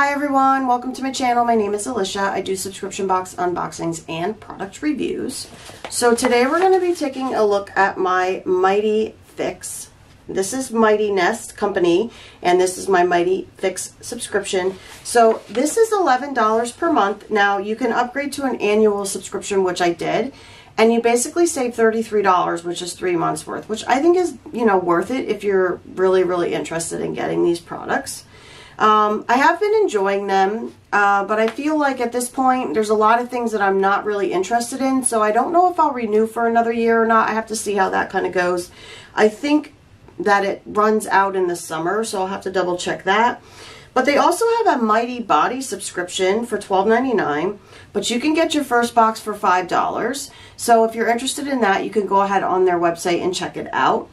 Hi everyone, welcome to my channel. My name is Alicia. I do subscription box unboxings and product reviews. So today we're going to be taking a look at my Mighty Fix. This is Mighty Nest company and this is my Mighty Fix subscription. So this is $11 per month. Now you can upgrade to an annual subscription, which I did, and you basically save $33, which is 3 months worth, which I think is, you know, worth it if you're really interested in getting these products. I have been enjoying them, but I feel like at this point there's a lot of things that I'm not really interested in, so I don't know if I'll renew for another year or not. I have to see how that kind of goes. I think that it runs out in the summer, so I'll have to double check that. But they also have a Mighty Body subscription for $12.99, but you can get your first box for $5. So if you're interested in that, you can go ahead on their website and check it out.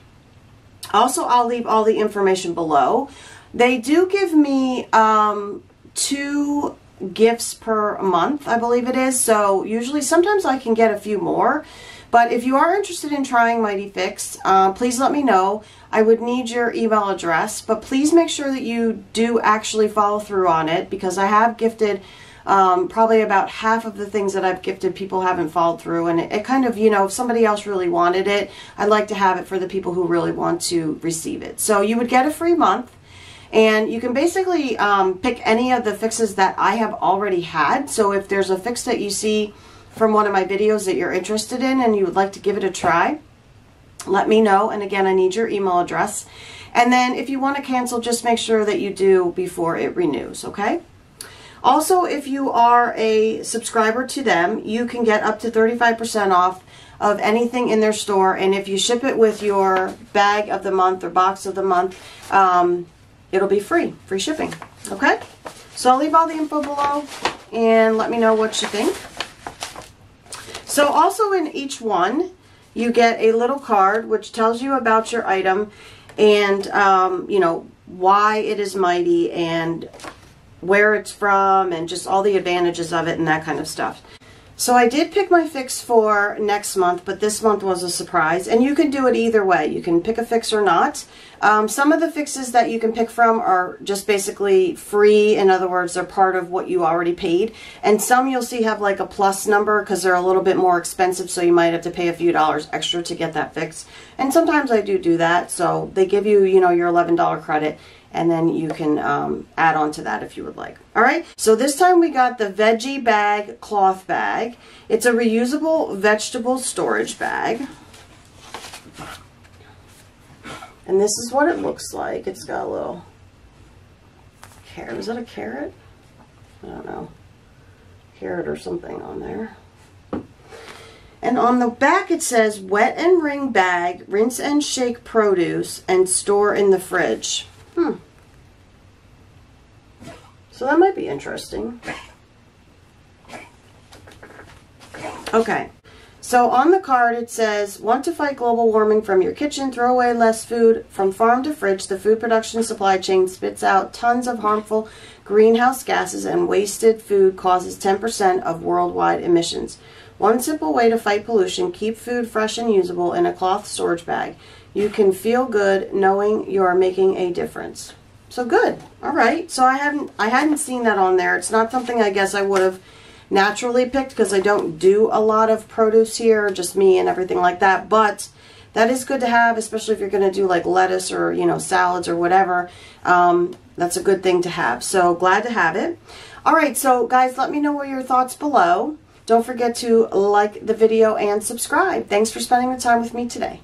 Also, I'll leave all the information below. They do give me 2 gifts per month, I believe it is. So usually, sometimes I can get a few more. But if you are interested in trying Mighty Fix, please let me know. I would need your email address, but please make sure that you do actually follow through on it, because I have gifted probably about half of the things that I've gifted, people haven't followed through, and it kind of, you know, if somebody else really wanted it, I'd like to have it for the people who really want to receive it. So you would get a free month. And you can basically pick any of the fixes that I have already had. So if there's a fix that you see from one of my videos that you're interested in and you would like to give it a try, let me know. And again, I need your email address. And then if you want to cancel, just make sure that you do before it renews, okay? Also, if you are a subscriber to them, you can get up to 35% off of anything in their store. And if you ship it with your bag of the month or box of the month, it'll be free shipping, okay? So I'll leave all the info below and let me know what you think. So also in each one, you get a little card which tells you about your item and, you know, why it is Mighty and where it's from and just all the advantages of it and that kind of stuff. So I did pick my fix for next month, but this month was a surprise. And you can do it either way. You can pick a fix or not. Some of the fixes that you can pick from are just basically free. In other words, they're part of what you already paid. And some you'll see have like a plus number because they're a little bit more expensive, so you might have to pay a few dollars extra to get that fix. And sometimes I do that. So they give you, you know, your $11 credit. And then you can add on to that if you would like. All right, so this time we got the veggie bag, cloth bag. It's a reusable vegetable storage bag. And this is what it looks like. It's got a little carrot. Is that a carrot? I don't know. Carrot or something on there. And on the back it says, wet and wring bag, rinse and shake produce, and store in the fridge. So that might be interesting. Okay, so on the card it says, want to fight global warming from your kitchen? Throw away less food. From farm to fridge, the food production supply chain spits out tons of harmful greenhouse gases, and wasted food causes 10% of worldwide emissions. One simple way to fight pollution, keep food fresh and usable in a cloth storage bag. You can feel good knowing you are making a difference. So good. All right. So I hadn't seen that on there. It's not something I guess I would have naturally picked because I don't do a lot of produce here, just me and everything like that. But that is good to have, especially if you're going to do like lettuce or, you know, salads or whatever. That's a good thing to have. So glad to have it. All right. So guys, let me know what your thoughts below. Don't forget to like the video and subscribe. Thanks for spending the time with me today.